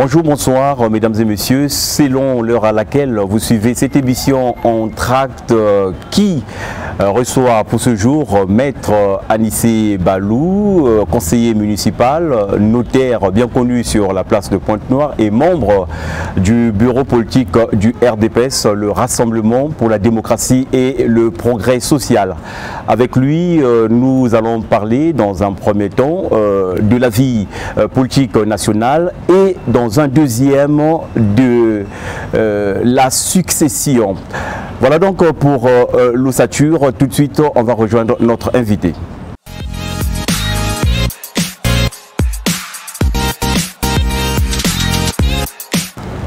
Bonjour, bonsoir mesdames et messieurs, selon l'heure à laquelle vous suivez cette émission Entr'Act qui reçoit pour ce jour maître Anicet Balou, conseiller municipal, notaire bien connu sur la place de Pointe-Noire et membre du bureau politique du RDPS, le Rassemblement pour la démocratie et le progrès social. Avec lui, nous allons parler dans un premier temps de la vie politique nationale et dans un deuxième de la succession. Voilà donc pour l'ossature. Tout de suite, on va rejoindre notre invité.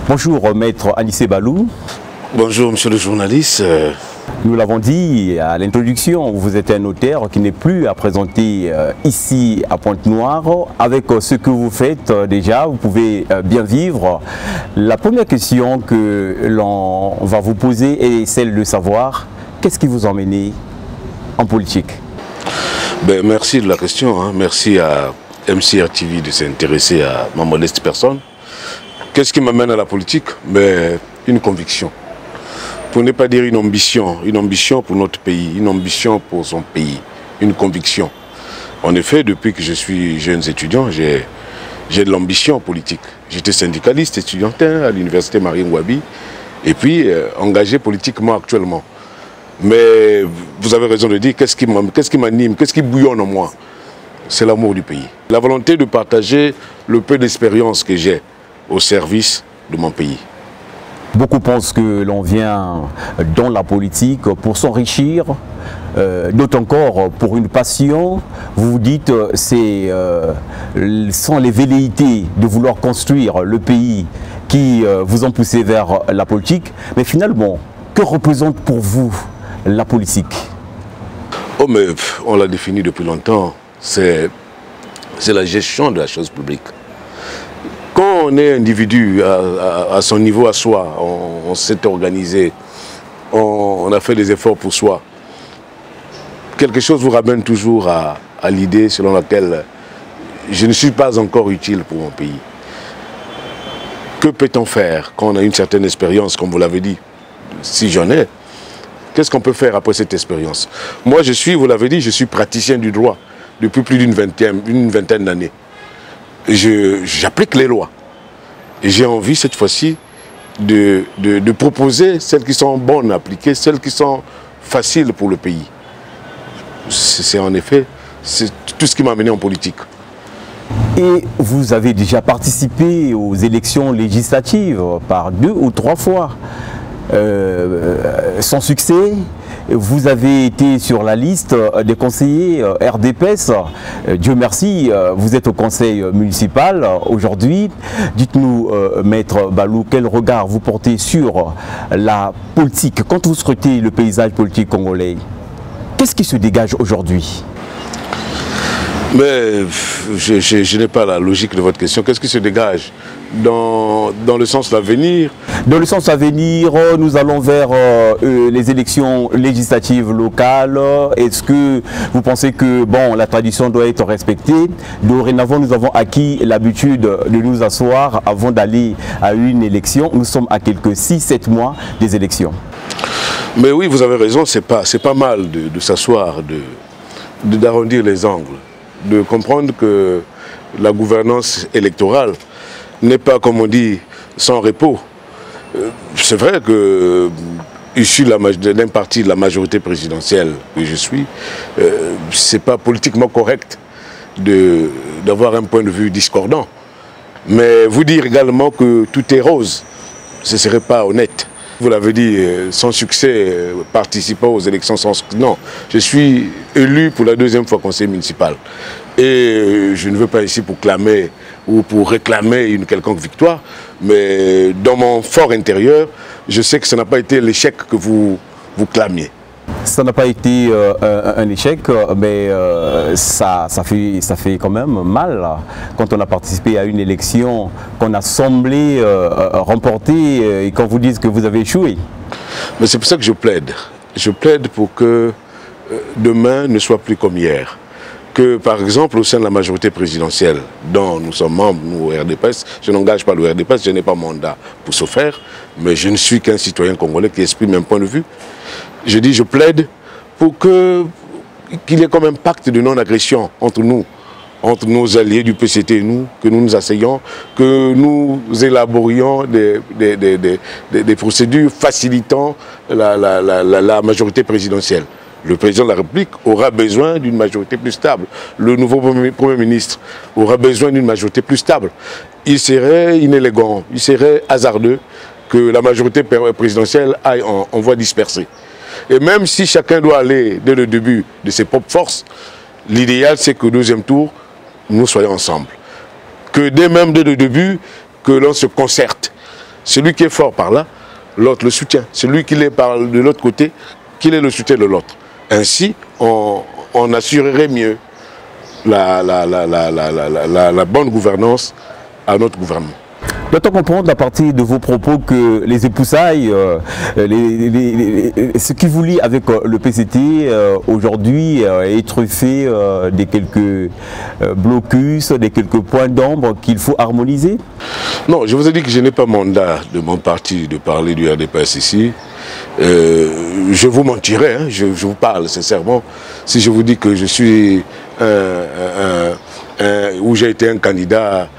Bonjour maître Anicet Balou. Bonjour monsieur le journaliste. Nous l'avons dit à l'introduction, vous êtes un notaire qui n'est plus à présenter ici à Pointe-Noire. Avec ce que vous faites déjà, vous pouvez bien vivre. La première question que l'on va vous poser est celle de savoir qu'est-ce qui vous a emmené en politique. Ben, merci de la question, hein. Merci à MCR TV de s'intéresser à ma modeste personne. Qu'est-ce qui m'amène à la politique? Ben, une conviction. Pour ne pas dire une ambition pour notre pays, une ambition pour son pays, une conviction. En effet, depuis que je suis jeune étudiant, j'ai de l'ambition politique. J'étais syndicaliste, étudiantin à l'université Marien Ngouabi, et puis engagé politiquement actuellement. Mais vous avez raison de dire, qu'est-ce qui m'anime, qu'est-ce qui bouillonne en moi? C'est l'amour du pays. La volonté de partager le peu d'expérience que j'ai au service de mon pays. Beaucoup pensent que l'on vient dans la politique pour s'enrichir, d'autant encore pour une passion. Vous vous dites, c'est sans les velléités de vouloir construire le pays qui vous ont poussé vers la politique. Mais finalement, que représente pour vous la politique? Oh mais on l'a défini depuis longtemps, c'est la gestion de la chose publique. Quand on est individu à son niveau à soi, on s'est organisé, on a fait des efforts pour soi. Quelque chose vous ramène toujours à l'idée selon laquelle je ne suis pas encore utile pour mon pays. Que peut-on faire quand on a une certaine expérience, comme vous l'avez dit? Si j'en ai, qu'est-ce qu'on peut faire après cette expérience? Moi je suis, vous l'avez dit, je suis praticien du droit depuis plus d'une vingtaine d'années. J'applique les lois. J'ai envie cette fois-ci de proposer celles qui sont bonnes à appliquer, celles qui sont faciles pour le pays. C'est en effet tout ce qui m'a amené en politique. Et vous avez déjà participé aux élections législatives par 2 ou 3 fois. Sans succès, vous avez été sur la liste des conseillers RDPS. Dieu merci, vous êtes au conseil municipal aujourd'hui. Dites-nous, maître Balou, quel regard vous portez sur la politique? Quand vous scrutez le paysage politique congolais, qu'est-ce qui se dégage aujourd'hui? Mais je n'ai pas la logique de votre question. Qu'est-ce qui se dégage dans le sens d'avenir? Dans le sens d'avenir, nous allons vers les élections législatives locales. Est-ce que vous pensez que bon, la tradition doit être respectée? Dorénavant, nous avons acquis l'habitude de nous asseoir avant d'aller à une élection. Nous sommes à quelques 6-7 mois des élections. Mais oui, vous avez raison, c'est pas mal de s'asseoir, d'arrondir les angles, de comprendre que la gouvernance électorale n'est pas, comme on dit, sans repos. C'est vrai que, issu d'un parti de la majorité présidentielle que je suis, ce n'est pas politiquement correct d'avoir un point de vue discordant. Mais vous dire également que tout est rose, ce ne serait pas honnête. Vous l'avez dit, sans succès, participant aux élections sans succès. Non, je suis élu pour la deuxième fois conseiller municipal. Et je ne veux pas ici pour clamer ou pour réclamer une quelconque victoire, mais dans mon fort intérieur, je sais que ça n'a pas été l'échec que vous clamiez. Ça n'a pas été un échec, mais ça fait quand même mal quand on a participé à une élection qu'on a semblé remporter et qu'on vous dise que vous avez échoué. Mais c'est pour ça que je plaide. Je plaide pour que demain ne soit plus comme hier. Que par exemple au sein de la majorité présidentielle dont nous sommes membres, nous au RDPS, je n'engage pas le RDPS, je n'ai pas mandat pour ce faire, mais je ne suis qu'un citoyen congolais qui exprime un point de vue. Je dis, je plaide pour qu'il y ait comme un pacte de non-agression entre nous, entre nos alliés du PCT et nous, que nous nous asseyons, que nous élaborions des procédures facilitant la majorité présidentielle. Le président de la République aura besoin d'une majorité plus stable. Le nouveau Premier ministre aura besoin d'une majorité plus stable. Il serait inélégant, il serait hasardeux que la majorité présidentielle aille en voie dispersée. Et même si chacun doit aller dès le début de ses propres forces, l'idéal c'est qu'au deuxième tour, nous soyons ensemble. Que dès le début, que l'on se concerte. Celui qui est fort par là, l'autre le soutient. Celui qui est de l'autre côté, qu'il ait le soutien de l'autre. Ainsi, on assurerait mieux la bonne gouvernance à notre gouvernement. Doit-on comprendre à partir de vos propos que les époussailles, ce qui vous lie avec le PCT aujourd'hui est truffé des quelques blocus, des quelques points d'ombre qu'il faut harmoniser? Non, je vous ai dit que je n'ai pas mandat de mon parti de parler du RDPS ici. Je vous mentirais, hein, je vous parle sincèrement, si je vous dis que je suis où j'ai été un candidat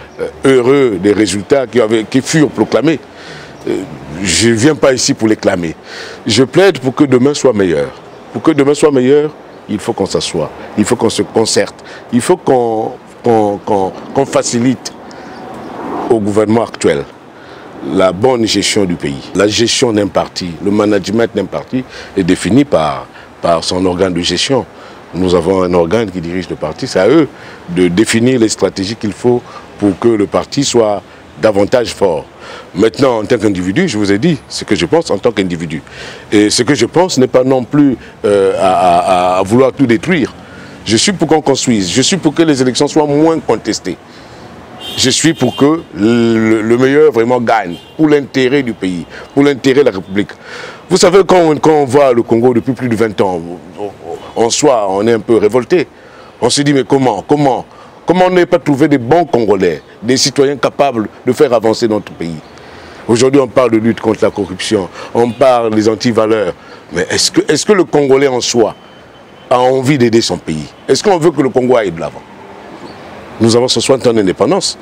heureux des résultats qui furent proclamés. Je ne viens pas ici pour les clamer. Je plaide pour que demain soit meilleur. Pour que demain soit meilleur, il faut qu'on s'assoie, il faut qu'on se concerte, il faut qu'on facilite au gouvernement actuel la bonne gestion du pays. La gestion d'un parti, le management d'un parti est défini par son organe de gestion. Nous avons un organe qui dirige le parti, c'est à eux de définir les stratégies qu'il faut pour que le parti soit davantage fort. Maintenant, en tant qu'individu, je vous ai dit ce que je pense en tant qu'individu. Et ce que je pense n'est pas non plus à vouloir tout détruire. Je suis pour qu'on construise, je suis pour que les élections soient moins contestées. Je suis pour que le meilleur vraiment gagne, pour l'intérêt du pays, pour l'intérêt de la République. Vous savez, quand on voit le Congo depuis plus de 20 ans, en soi, on est un peu révolté. On se dit, mais comment on n'a pas trouvé des bons Congolais, des citoyens capables de faire avancer notre pays? Aujourd'hui, on parle de lutte contre la corruption, on parle des antivaleurs. Mais est-ce que le Congolais en soi a envie d'aider son pays? Est-ce qu'on veut que le Congo aille de l'avant? Nous avons 60 ans d'indépendance.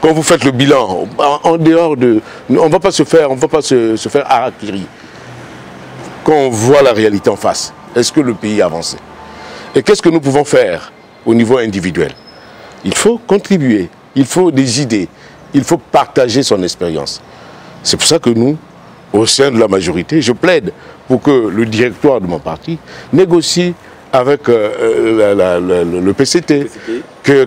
Quand vous faites le bilan, en dehors de... On ne va pas se faire harakiri. Quand on voit la réalité en face, est-ce que le pays a avancé? Et qu'est-ce que nous pouvons faire au niveau individuel? Il faut contribuer, il faut des idées, il faut partager son expérience. C'est pour ça que nous, au sein de la majorité, je plaide pour que le directoire de mon parti négocie avec le PCT,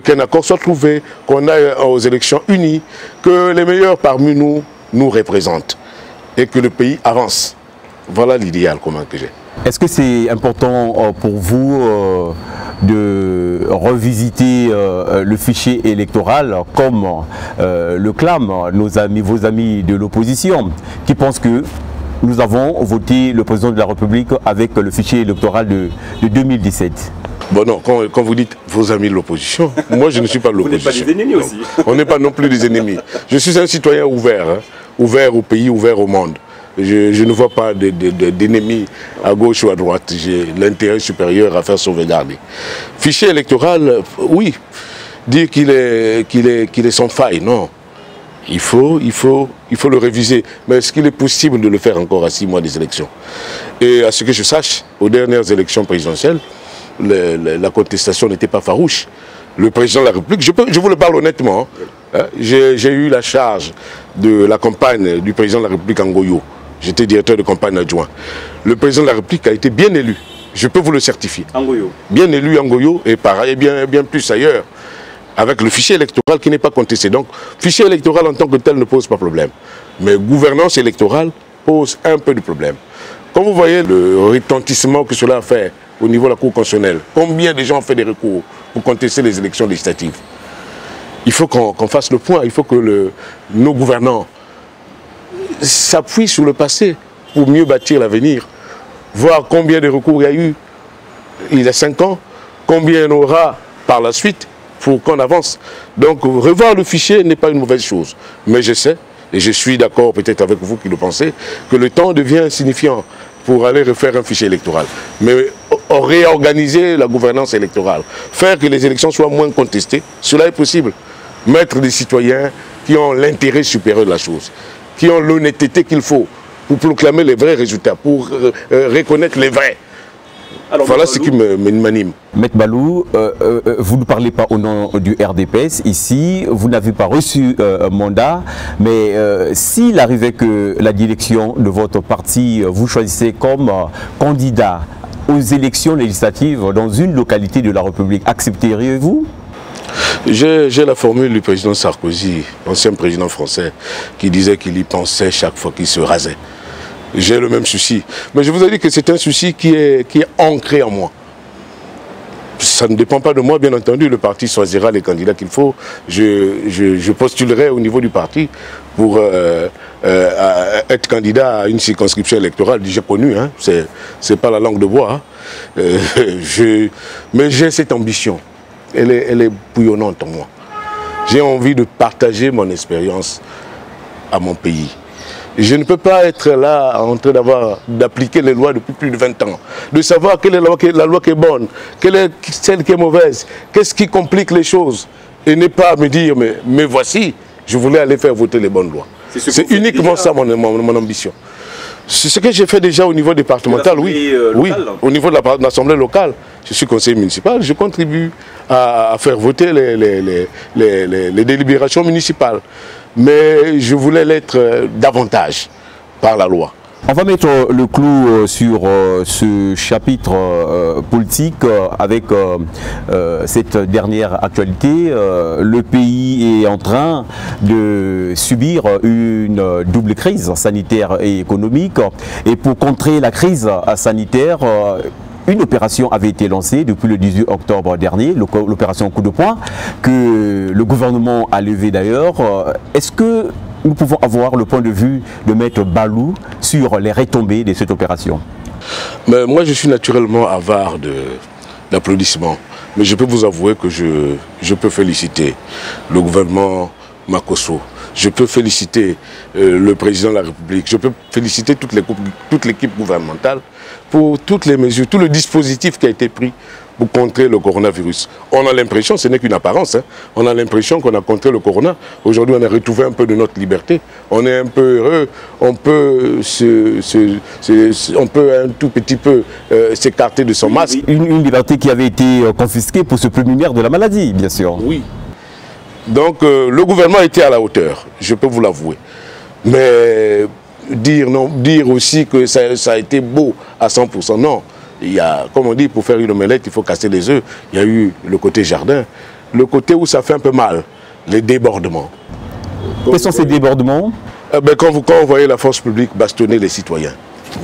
qu'un accord soit trouvé, qu'on aille aux élections unies, que les meilleurs parmi nous nous représentent et que le pays avance. Voilà l'idéal commun que j'ai. Est-ce que c'est important pour vous de revisiter le fichier électoral comme le clament vos amis de l'opposition qui pensent que nous avons voté le président de la République avec le fichier électoral de 2017. Bon non, quand vous dites vos amis de l'opposition, moi je ne suis pas de l'opposition. Vous n'êtes pas des ennemis aussi. On n'est pas non plus des ennemis. Je suis un citoyen ouvert, hein, ouvert au pays, ouvert au monde. Je ne vois pas d'ennemis à gauche ou à droite. J'ai l'intérêt supérieur à faire sauvegarder. Fichier électoral, oui. Dire qu'il est sans faille, non. Il faut le réviser. Mais est-ce qu'il est possible de le faire encore à 6 mois des élections? Et à ce que je sache, aux dernières élections présidentielles, la contestation n'était pas farouche. Le président de la République, je vous le parle honnêtement, J'ai eu la charge de la campagne du président de la République en Goyo. J'étais directeur de campagne adjoint. Le président de la République a été bien élu. Je peux vous le certifier. En Goyo. Bien élu en Goyo et pareil, bien plus ailleurs. Avec le fichier électoral qui n'est pas contesté. Donc, fichier électoral en tant que tel ne pose pas problème. Mais gouvernance électorale pose un peu de problème. Quand vous voyez le retentissement que cela a fait au niveau de la Cour constitutionnelle, combien de gens ont fait des recours pour contester les élections législatives? Il faut qu'on fasse le point, il faut que nos gouvernants s'appuient sur le passé pour mieux bâtir l'avenir. Voir combien de recours il y a eu il y a 5 ans, combien il y en aura par la suite pour qu'on avance. Donc revoir le fichier n'est pas une mauvaise chose. Mais je sais, et je suis d'accord peut-être avec vous qui le pensez, que le temps devient insignifiant pour aller refaire un fichier électoral. Mais réorganiser la gouvernance électorale, faire que les élections soient moins contestées, cela est possible. Mettre des citoyens qui ont l'intérêt supérieur de la chose, qui ont l'honnêteté qu'il faut pour proclamer les vrais résultats, pour reconnaître les vrais. Alors, voilà ce qui m'anime. M. Balou, vous ne parlez pas au nom du RDPS ici, vous n'avez pas reçu mandat, mais s'il arrivait que la direction de votre parti vous choisissez comme candidat aux élections législatives dans une localité de la République, accepteriez-vous? J'ai la formule du président Sarkozy, ancien président français, qui disait qu'il y pensait chaque fois qu'il se rasait. J'ai le même souci. Mais je vous ai dit que c'est un souci qui est ancré en moi. Ça ne dépend pas de moi, bien entendu. Le parti choisira les candidats qu'il faut. Je postulerai au niveau du parti pour être candidat à une circonscription électorale déjà connue. Hein. C'est pas la langue de bois. Hein. Mais j'ai cette ambition. Elle est bouillonnante en moi. J'ai envie de partager mon expérience à mon pays. Je ne peux pas être là en train d'appliquer les lois depuis plus de 20 ans, de savoir quelle est la loi qui est bonne, quelle est celle qui est mauvaise, qu'est-ce qui complique les choses, et n'est pas à me dire, mais voici, je voulais aller faire voter les bonnes lois. C'est uniquement ça mon ambition. C'est ce que j'ai fait déjà au niveau départemental, oui. Oui, au niveau de l'Assemblée locale. Je suis conseiller municipal, je contribue à faire voter les délibérations municipales. Mais je voulais l'être davantage par la loi. On va mettre le clou sur ce chapitre politique avec cette dernière actualité. Le pays est en train de subir une double crise sanitaire et économique. Et pour contrer la crise sanitaire, une opération avait été lancée depuis le 18 octobre dernier, l'opération coup de poing, que le gouvernement a levé d'ailleurs. Est-ce que nous pouvons avoir le point de vue de Maître Balou sur les retombées de cette opération? Mais moi, je suis naturellement avare d'applaudissements, mais je peux vous avouer que je peux féliciter le gouvernement Makosso. Je peux féliciter le président de la République, je peux féliciter toute l'équipe gouvernementale pour toutes les mesures, tout le dispositif qui a été pris pour contrer le coronavirus. On a l'impression, ce n'est qu'une apparence, hein, on a l'impression qu'on a contré le corona. Aujourd'hui, on a retrouvé un peu de notre liberté, on est un peu heureux, on peut un tout petit peu s'écarter de son masque. Une liberté qui avait été confisquée pour se prémunir de la maladie, bien sûr. Oui. Donc le gouvernement était à la hauteur, je peux vous l'avouer. Mais dire aussi que ça a été beau à 100%, non. Il y a, comme on dit, pour faire une omelette, il faut casser les œufs. Il y a eu le côté jardin, le côté où ça fait un peu mal, les débordements. Quels sont ces débordements? Ben, quand vous voyez la force publique bastonner les citoyens,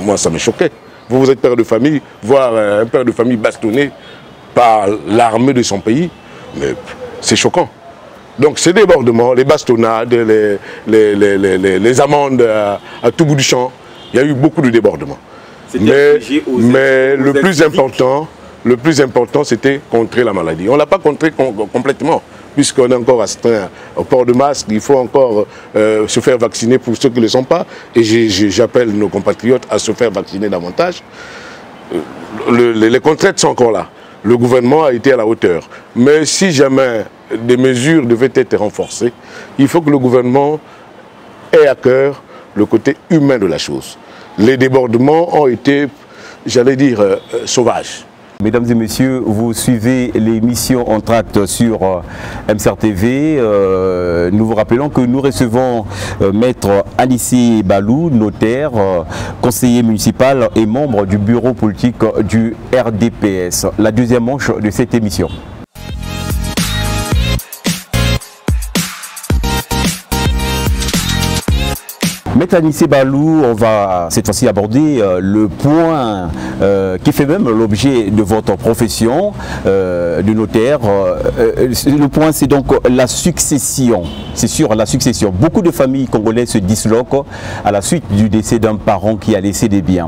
moi ça me choquait. Vous êtes père de famille, voir un père de famille bastonné par l'armée de son pays, mais c'est choquant. Donc ces débordements, les bastonnades, les amendes à tout bout du champ, il y a eu beaucoup de débordements. Mais le plus important, c'était contrer la maladie. On ne l'a pas contré complètement, puisqu'on est encore astreint au port de masque, il faut encore se faire vacciner pour ceux qui ne le sont pas. Et j'appelle nos compatriotes à se faire vacciner davantage. Les contraintes sont encore là. Le gouvernement a été à la hauteur. Mais si jamais des mesures devaient être renforcées, il faut que le gouvernement ait à cœur le côté humain de la chose. Les débordements ont été, j'allais dire, sauvages. Mesdames et messieurs, vous suivez l'émission Entr'Act sur MCR TV. Nous vous rappelons que nous recevons maître Anicet Balou, notaire, conseiller municipal et membre du bureau politique du RDPS. La deuxième manche de cette émission. Maître Anicet Balou, on va cette fois-ci aborder le point qui fait même l'objet de votre profession de notaire. Le point, c'est donc la succession. C'est sûr, la succession. Beaucoup de familles congolaises se disloquent à la suite du décès d'un parent qui a laissé des biens.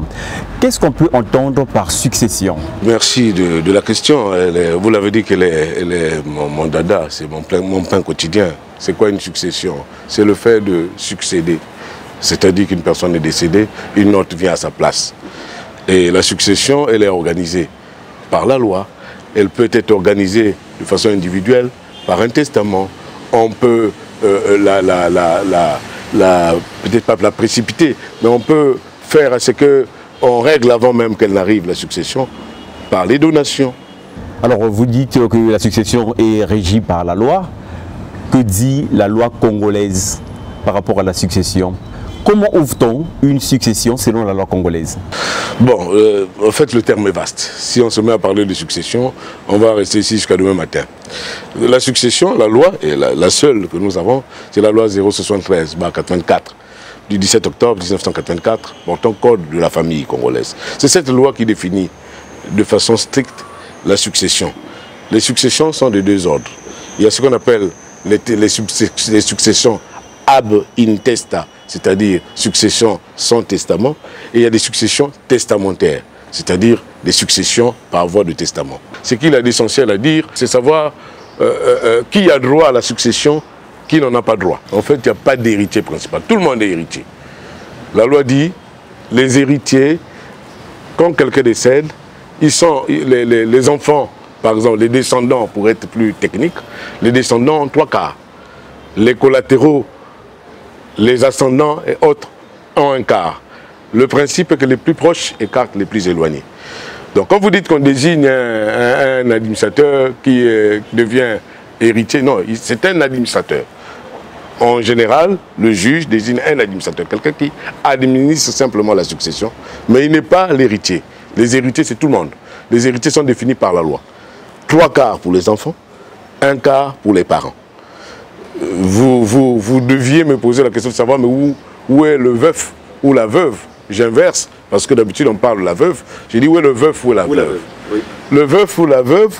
Qu'est-ce qu'on peut entendre par succession? Merci de la question. Vous l'avez dit que mon dada, c'est mon pain quotidien. C'est quoi une succession? C'est le fait de succéder. C'est-à-dire qu'une personne est décédée, une autre vient à sa place. Et la succession, elle est organisée par la loi. Elle peut être organisée de façon individuelle, par un testament. On peut, peut-être pas la précipiter, mais on peut faire à ce qu'on règle avant même qu'elle n'arrive, la succession, par les donations. Alors vous dites que la succession est régie par la loi. Que dit la loi congolaise par rapport à la succession? Comment ouvre-t-on une succession selon la loi congolaise? Bon, en fait, le terme est vaste. Si on se met à parler de succession, on va rester ici jusqu'à demain matin. La succession, la loi, et la seule que nous avons, c'est la loi 073-84 du 17 octobre 1984 portant code de la famille congolaise. C'est cette loi qui définit de façon stricte la succession. Les successions sont de deux ordres. Il y a ce qu'on appelle les successions ab intesta, c'est-à-dire succession sans testament, et il y a des successions testamentaires, c'est-à-dire des successions par voie de testament. Ce qu'il a d'essentiel à dire, c'est savoir qui a droit à la succession, qui n'en a pas droit. En fait, il n'y a pas d'héritier principal, tout le monde est héritier. La loi dit, les héritiers, quand quelqu'un décède, ils sont les enfants, par exemple, les descendants, pour être plus technique, les descendants ont trois quarts. Les collatéraux, les ascendants et autres ont un quart. Le principe est que les plus proches écartent les plus éloignés. Donc quand vous dites qu'on désigne un administrateur qui devient héritier, non, c'est un administrateur. En général, le juge désigne un administrateur, quelqu'un qui administre simplement la succession, mais il n'est pas l'héritier. Les héritiers, c'est tout le monde. Les héritiers sont définis par la loi. Trois quarts pour les enfants, un quart pour les parents. Vous deviez me poser la question de savoir mais où est le veuf ou la veuve. J'inverse, parce que d'habitude on parle de la veuve. J'ai dit où est le veuf ou la veuve, oui. Le veuf ou la veuve,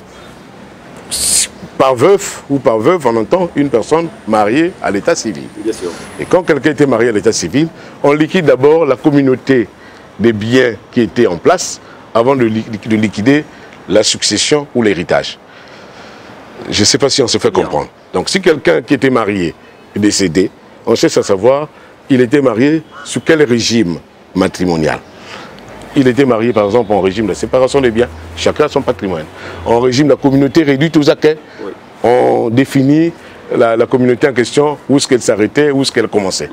par veuf ou par veuve, on entend une personne mariée à l'état civil. Bien sûr. Et quand quelqu'un était marié à l'état civil, on liquide d'abord la communauté des biens qui étaient en place avant de liquider la succession ou l'héritage. Je ne sais pas si on se fait comprendre. Donc si quelqu'un qui était marié est décédé, on cherche à savoir, il était marié sous quel régime matrimonial. Il était marié par exemple en régime de la séparation des biens, chacun a son patrimoine. En régime de la communauté réduite aux acquets, oui. On définit la communauté en question, où est-ce qu'elle s'arrêtait, où est-ce qu'elle commençait.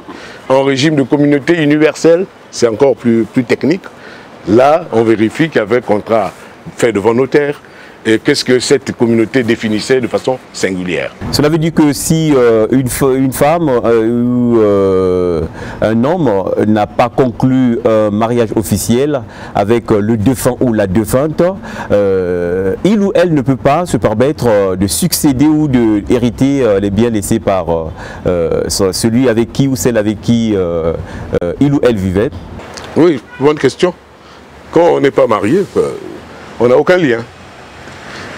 En régime de communauté universelle, c'est encore plus technique. Là, on vérifie qu'il y avait un contrat fait devant notaire, et qu'est-ce que cette communauté définissait de façon singulière. Cela veut dire que si une femme ou un homme n'a pas conclu un mariage officiel avec le défunt ou la défunte, il ou elle ne peut pas se permettre de succéder ou d'hériter les biens laissés par celui avec qui ou celle avec qui il ou elle vivait. Oui, bonne question. Quand on n'est pas marié, on n'a aucun lien.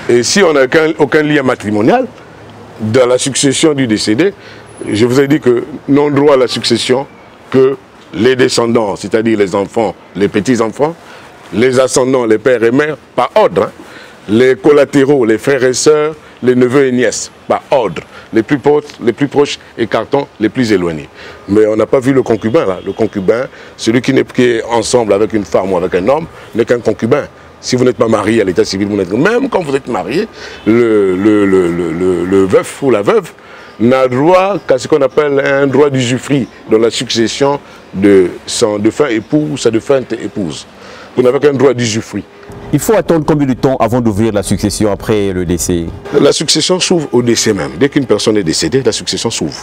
Et si on n'a aucun lien matrimonial, dans la succession du décédé, je vous ai dit que n'ont droit à la succession que les descendants, c'est-à-dire les enfants, les petits-enfants, les ascendants, les pères et mères, par ordre, hein, les collatéraux, les frères et sœurs, les neveux et nièces, par ordre, les plus proches écartant les plus éloignés. Mais on n'a pas vu le concubin, là. Le concubin, celui qui est ensemble avec une femme ou avec un homme, n'est qu'un concubin. Si vous n'êtes pas marié à l'état civil, même quand vous êtes marié, le veuf ou la veuve n'a droit qu'à ce qu'on appelle un droit d'usufruit dans la succession de son défunt époux ou sa défunte épouse. Vous n'avez qu'un droit d'usufruit. Il faut attendre combien de temps avant d'ouvrir la succession après le décès? La succession s'ouvre au décès même. Dès qu'une personne est décédée, la succession s'ouvre.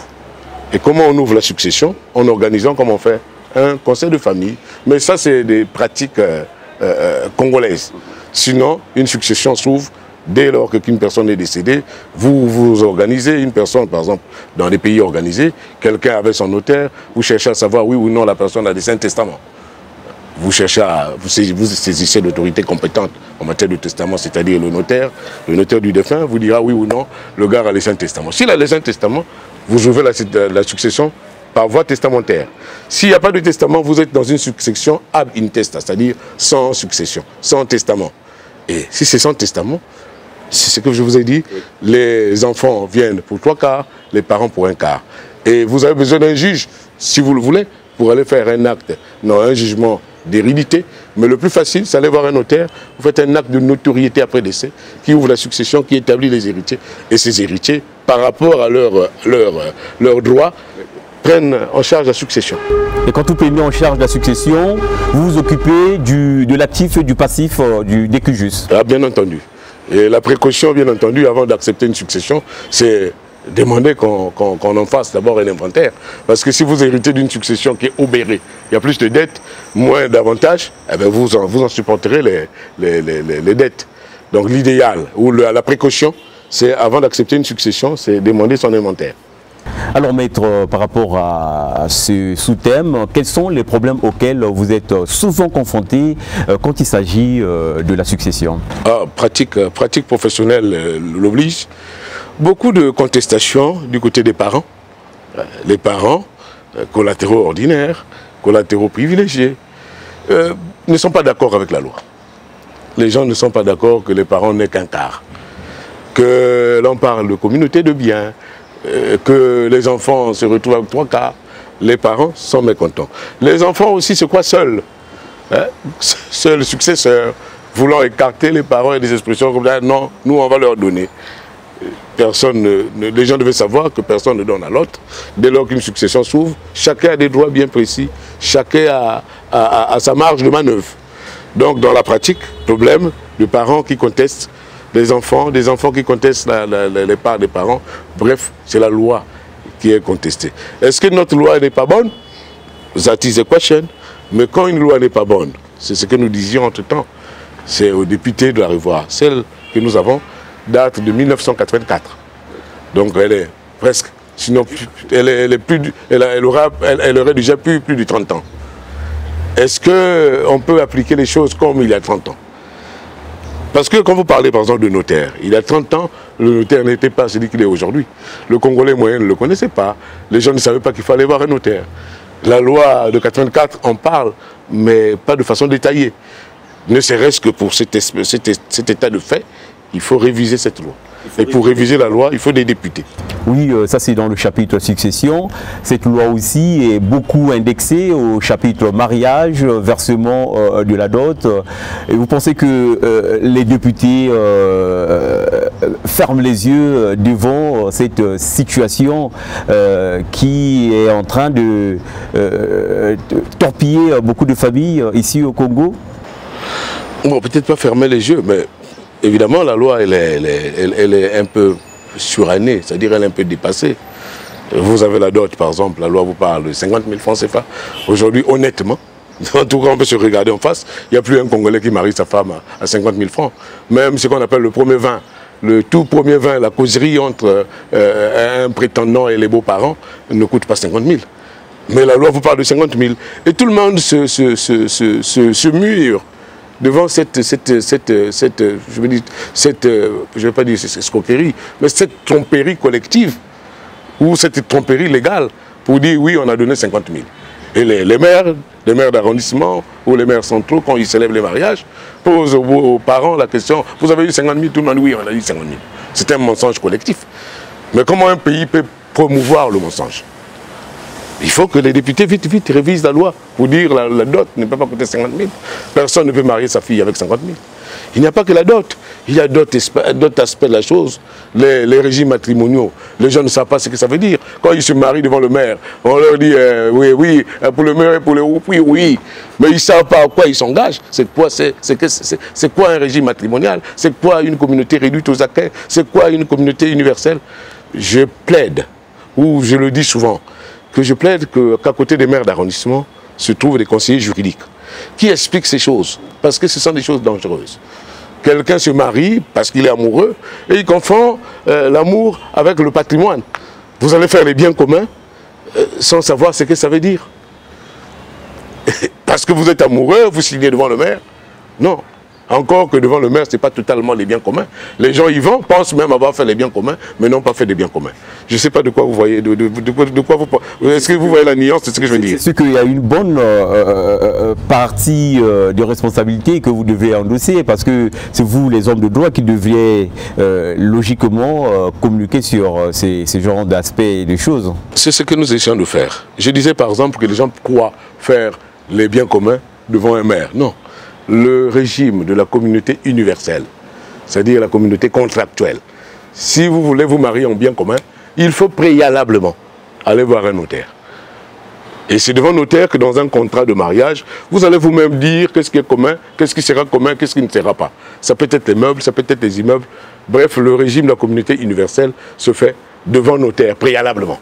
Et comment on ouvre la succession? En organisant, comme on fait, un conseil de famille. Mais ça, c'est des pratiques congolaises. Sinon, une succession s'ouvre dès lors qu'une personne est décédée. Vous vous organisez, une personne, par exemple, dans des pays organisés, quelqu'un avait son notaire, vous cherchez à savoir oui ou non la personne a laissé un testament. Vous cherchez à, vous saisissez l'autorité compétente en matière de testament, c'est-à-dire le notaire du défunt vous dira oui ou non, le gars a laissé un testament. S'il a laissé un testament, vous ouvrez la succession par voie testamentaire. S'il n'y a pas de testament, vous êtes dans une succession ab intesta, c'est-à-dire sans succession, sans testament. Et si c'est sans testament, c'est ce que je vous ai dit, les enfants viennent pour 3/4, les parents pour 1/4. Et vous avez besoin d'un juge, si vous le voulez, pour aller faire un acte, non, un jugement d'hérédité, mais le plus facile, c'est aller voir un notaire, vous faites un acte de notoriété après décès, qui ouvre la succession, qui établit les héritiers, et ces héritiers, par rapport à leurs droits, prennent en charge la succession. Et quand vous prenez en charge la succession, vous vous occupez de l'actif et du passif du décujus? Ah, bien entendu. Et la précaution, bien entendu, avant d'accepter une succession, c'est demander qu'on en fasse d'abord un inventaire. Parce que si vous héritez d'une succession qui est obérée, il y a plus de dettes, moins d'avantages, eh bien vous en supporterez les dettes. Donc l'idéal, ou la précaution, c'est avant d'accepter une succession, c'est demander son inventaire. Alors maître, par rapport à ce sous-thème, quels sont les problèmes auxquels vous êtes souvent confrontés quand il s'agit de la succession? Ah, pratique professionnelle l'oblige. Beaucoup de contestations du côté des parents. Les parents, collatéraux ordinaires, collatéraux privilégiés, ne sont pas d'accord avec la loi. Les gens ne sont pas d'accord que les parents n'aient qu'un quart. Que l'on parle de communauté de biens, que les enfants se retrouvent avec 3/4, les parents sont mécontents. Les enfants aussi se croient seuls, hein, seuls successeurs, voulant écarter les parents et des expressions comme ça, non, nous on va leur donner. Personne, les gens devaient savoir que personne ne donne à l'autre. Dès lors qu'une succession s'ouvre, chacun a des droits bien précis, chacun a sa marge de manœuvre. Donc dans la pratique, problème de parents qui contestent les enfants, des enfants qui contestent les parts des parents. Bref, c'est la loi qui est contestée. Est-ce que notre loi n'est pas bonne? That is the question. Mais quand une loi n'est pas bonne, c'est ce que nous disions entre-temps, c'est aux députés de la revoir. Celle que nous avons date de 1984. Donc elle est presque, sinon elle aurait déjà plus de 30 ans. Est-ce qu'on peut appliquer les choses comme il y a 30 ans? Parce que quand vous parlez par exemple de notaire, il y a 30 ans, le notaire n'était pas celui qu'il est aujourd'hui. Le Congolais moyen ne le connaissait pas. Les gens ne savaient pas qu'il fallait voir un notaire. La loi de 84 en parle, mais pas de façon détaillée. Ne serait-ce que pour cet état de fait, il faut réviser cette loi. Et pour réviser la loi, il faut des députés. Oui, ça c'est dans le chapitre succession. Cette loi aussi est beaucoup indexée au chapitre mariage, versement de la dot. Et vous pensez que les députés ferment les yeux devant cette situation qui est en train de torpiller beaucoup de familles ici au Congo? Bon, peut-être pas fermer les yeux, mais évidemment, la loi, elle est un peu surannée, c'est-à-dire elle est un peu dépassée. Vous avez la dot, par exemple, la loi vous parle de 50 000 francs CFA. Aujourd'hui, honnêtement, en tout cas, on peut se regarder en face, il n'y a plus un Congolais qui marie sa femme à 50 000 francs. Même ce qu'on appelle le premier vin, le tout premier vin, la causerie entre un prétendant et les beaux-parents ne coûte pas 50 000. Mais la loi vous parle de 50 000. Et tout le monde se mure devant je ne vais pas dire cette escroquerie, mais cette tromperie collective, ou cette tromperie légale, pour dire oui, on a donné 50 000. Et les maires d'arrondissement, ou les maires centraux, quand ils célèbrent les mariages, posent aux parents la question, vous avez eu 50 000, tout le monde, oui, on a eu 50 000. C'est un mensonge collectif. Mais comment un pays peut promouvoir le mensonge? Il faut que les députés vite révisent la loi pour dire la dot ne peut pas coûter 50 000. Personne ne peut marier sa fille avec 50 000. Il n'y a pas que la dot, il y a d'autres aspects de la chose, les régimes matrimoniaux. Les gens ne savent pas ce que ça veut dire. Quand ils se marient devant le maire, on leur dit oui, oui, pour le maire, pour le oui, oui. Mais ils ne savent pas à quoi ils s'engagent. C'est quoi un régime matrimonial? C'est quoi une communauté réduite aux acquis? C'est quoi une communauté universelle? Je plaide, ou je le dis souvent, que je plaide qu'à côté des maires d'arrondissement se trouvent des conseillers juridiques qui expliquent ces choses, parce que ce sont des choses dangereuses. Quelqu'un se marie parce qu'il est amoureux et il confond l'amour avec le patrimoine. Vous allez faire les biens communs sans savoir ce que ça veut dire. Parce que vous êtes amoureux, vous signez devant le maire. Non. Encore que devant le maire, ce n'est pas totalement les biens communs. Les gens y vont, pensent même avoir fait les biens communs, mais n'ont pas fait des biens communs. Je ne sais pas de quoi vous voyez, de quoi vous... Est-ce que vous voyez la nuance de ce que je veux dire? C'est qu'il y a une bonne partie de responsabilité que vous devez endosser, parce que c'est vous, les hommes de droit, qui devriez logiquement communiquer sur ces genres d'aspects et de choses. C'est ce que nous essayons de faire. Je disais par exemple que les gens croient faire les biens communs devant un maire. Non. Le régime de la communauté universelle, c'est-à-dire la communauté contractuelle. Si vous voulez vous marier en bien commun, il faut préalablement aller voir un notaire. Et c'est devant notaire que dans un contrat de mariage, vous allez vous-même dire qu'est-ce qui est commun, qu'est-ce qui sera commun, qu'est-ce qui ne sera pas. Ça peut être les meubles, ça peut être les immeubles. Bref, le régime de la communauté universelle se fait devant notaire, préalablement.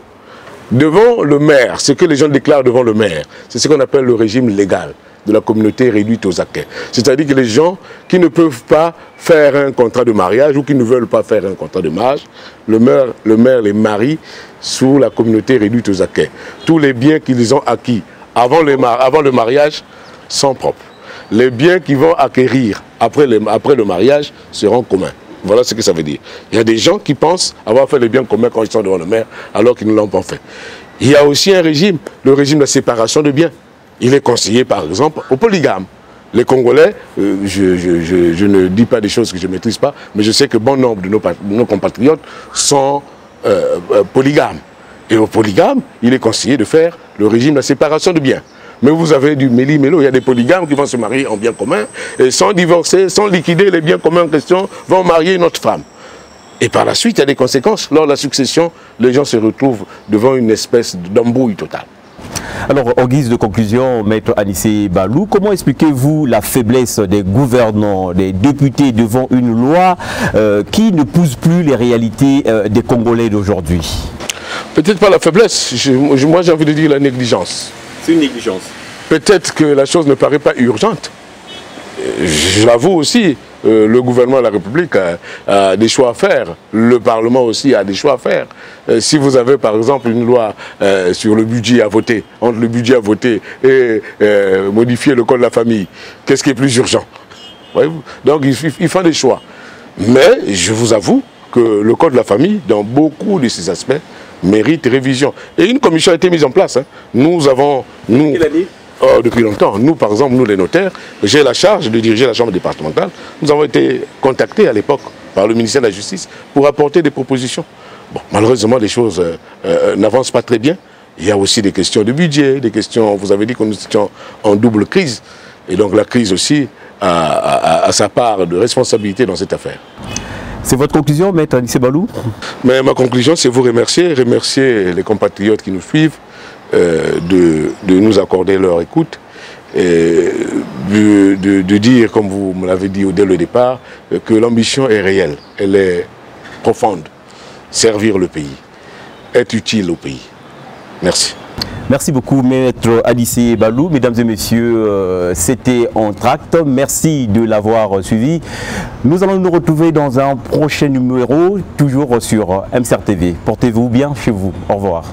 Devant le maire, ce que les gens déclarent devant le maire, c'est ce qu'on appelle le régime légal de la communauté réduite aux acquets. C'est-à-dire que les gens qui ne peuvent pas faire un contrat de mariage ou qui ne veulent pas faire un contrat de mariage, le maire les marie sous la communauté réduite aux acquets. Tous les biens qu'ils ont acquis avant le mariage sont propres. Les biens qu'ils vont acquérir après le mariage seront communs. Voilà ce que ça veut dire. Il y a des gens qui pensent avoir fait les biens communs quand ils sont devant le maire alors qu'ils ne l'ont pas fait. Il y a aussi un régime, le régime de la séparation de biens. Il est conseillé, par exemple, aux polygames. Les Congolais, je ne dis pas des choses que je ne maîtrise pas, mais je sais que bon nombre de nos compatriotes sont polygames. Et aux polygames, il est conseillé de faire le régime de la séparation de biens. Mais vous avez du méli-mélo, il y a des polygames qui vont se marier en bien commun, et sans divorcer, sans liquider les biens communs en question, vont marier une autre femme. Et par la suite, il y a des conséquences. Lors de la succession, les gens se retrouvent devant une espèce d'embrouille totale. Alors, en guise de conclusion, Maître Anicet Balou, comment expliquez-vous la faiblesse des gouvernants, des députés devant une loi qui ne pousse plus les réalités des Congolais d'aujourd'hui? Peut-être pas la faiblesse, moi j'ai envie de dire la négligence. C'est une négligence. Peut-être que la chose ne paraît pas urgente. Je l'avoue aussi, le gouvernement de la République a des choix à faire. Le Parlement aussi a des choix à faire. Si vous avez par exemple une loi sur le budget à voter, entre le budget à voter et modifier le code de la famille, qu'est-ce qui est plus urgent? Voyez-vous? Donc il faut des choix. Mais je vous avoue que le code de la famille, dans beaucoup de ses aspects, mérite révision. Et une commission a été mise en place. Hein. Nous avons... Nous, depuis longtemps, nous par exemple, nous les notaires, j'ai la charge de diriger la chambre départementale, nous avons été contactés à l'époque par le ministère de la Justice pour apporter des propositions. Bon, malheureusement les choses n'avancent pas très bien, il y a aussi des questions de budget, des questions, vous avez dit que nous étions en double crise, et donc la crise aussi a sa part de responsabilité dans cette affaire. C'est votre conclusion, Maître Anicet Balou? Mais ma conclusion, c'est vous remercier les compatriotes qui nous suivent, de nous accorder leur écoute, et de dire, comme vous me l'avez dit dès le départ, que l'ambition est réelle, elle est profonde. Servir le pays, être utile au pays. Merci. Merci beaucoup, Maître Anicet Balou. Mesdames et messieurs, c'était Entr'Act. Merci de l'avoir suivi. Nous allons nous retrouver dans un prochain numéro, toujours sur MCR TV. Portez-vous bien chez vous. Au revoir.